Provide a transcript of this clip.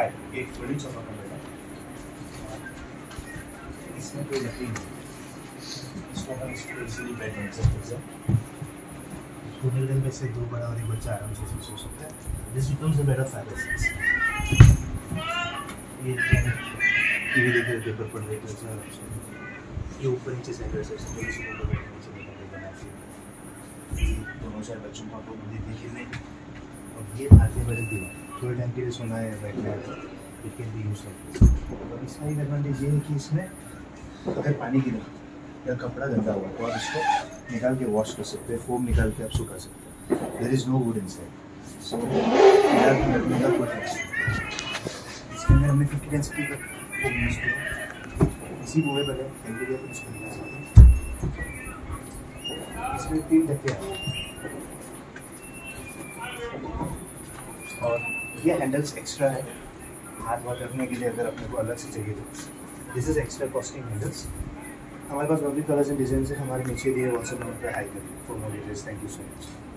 एक थोड़ी चौपा कर बेटा, इसमें कोई नहीं इसको हम इसको इसीलिए बैठ नहीं सकते। स्कूल में से दो बड़ा और एक बच्चा आराम से सो सकता है। This becomes a better five. ये टीवी देख रहे पेपर पढ़ रहे हैं, ये ऊपर नीचे सेंटर से दोनों चार बच्चों को आपको बुद्धि देखी नहीं। और ये आगे बढ़े दीवार थोड़े टाइम के लिए सोना है बैठना है, इट कैन बी यूज्ड। और इसका एक एडवांटेज ये है कि इसमें अगर पानी गिरा या कपड़ा गंदा हुआ तो आप इसको निकाल के वॉश कर सकते हैं, फोम निकाल के आप सुखा सकते हैं। There is no wood inside, so इसके अंदर हमने 50 ग्राम का फोम यूज किया। इसी को वे बने एंटीरियर को इसको निकाल सकते हैं। इसमें 3 ढक्के और ये हैंडल्स एक्स्ट्रा है हाथ वाथ रखने के लिए, अगर अपने को अलग से चाहिए तो। This is extra costing handles. हमारे पास लवली कलर्स एंड डिजाइन से हमारे नीचे दिए व्हाट्सएप नंबर पर हाई करें for more details. Thank you so much.